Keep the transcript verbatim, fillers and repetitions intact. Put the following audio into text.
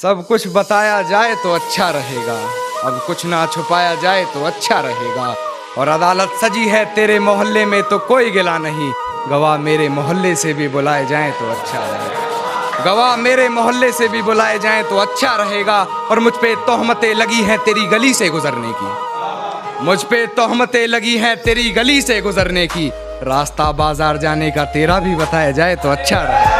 सब कुछ बताया जाए तो अच्छा रहेगा, अब कुछ ना छुपाया जाए तो अच्छा रहेगा। और अदालत सजी है तेरे मोहल्ले में तो कोई गिला नहीं, गवाह मेरे मोहल्ले से भी बुलाए जाएं तो अच्छा रहेगा, गवाह मेरे मोहल्ले से भी बुलाए जाएं तो अच्छा रहेगा। और मुझ पे तोहमतें लगी हैं तेरी गली से गुजरने की, मुझ पे तोहमतें लगी हैं तेरी गली से गुजरने की, रास्ता बाजार जाने का तेरा भी बताया जाए तो अच्छा रहेगा।